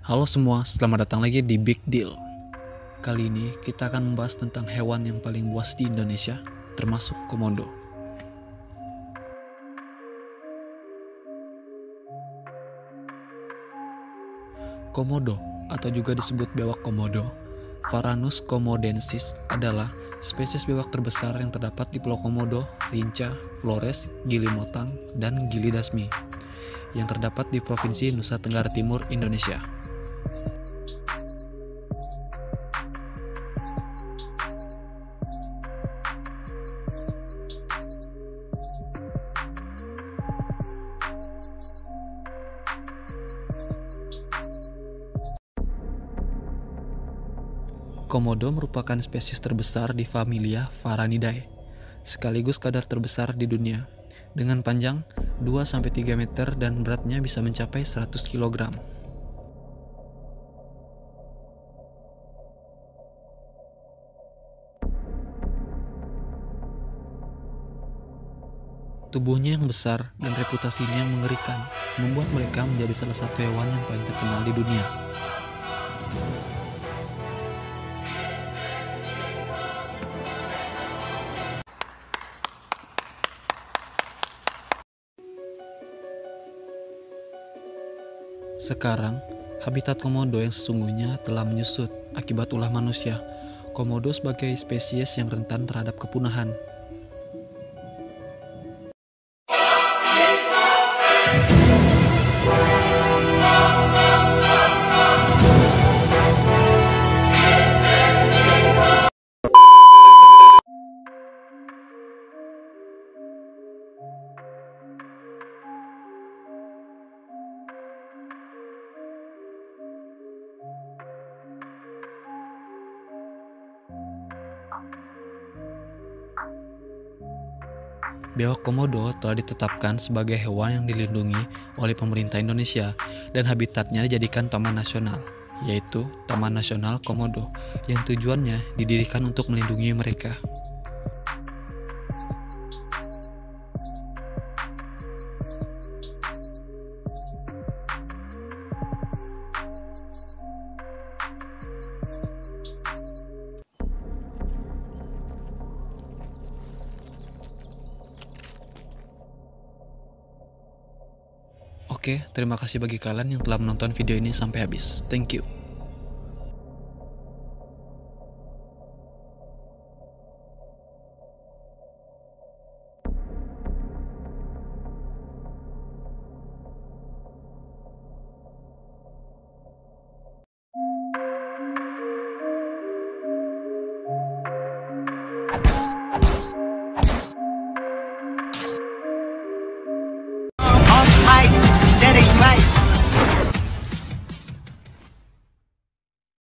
Halo semua, selamat datang lagi di Big Deal. Kali ini kita akan membahas tentang hewan yang paling buas di Indonesia, termasuk komodo. Komodo, atau juga disebut bewak komodo, Varanus komodoensis adalah spesies bewak terbesar yang terdapat di Pulau Komodo, Rinca, Flores, Gili Motang, dan Gili Dasmi, yang terdapat di Provinsi Nusa Tenggara Timur, Indonesia. Komodo merupakan spesies terbesar di familia Varanidae, sekaligus kadar terbesar di dunia, dengan panjang 2-3 meter dan beratnya bisa mencapai 100 kg. Tubuhnya yang besar dan reputasinya yang mengerikan membuat mereka menjadi salah satu hewan yang paling terkenal di dunia. Sekarang, habitat komodo yang sesungguhnya telah menyusut akibat ulah manusia. Komodo sebagai spesies yang rentan terhadap kepunahan. Bewak komodo telah ditetapkan sebagai hewan yang dilindungi oleh pemerintah Indonesia dan habitatnya dijadikan taman nasional, yaitu Taman Nasional Komodo, yang tujuannya didirikan untuk melindungi mereka. Oke, terima kasih bagi kalian yang telah menonton video ini sampai habis. Thank you.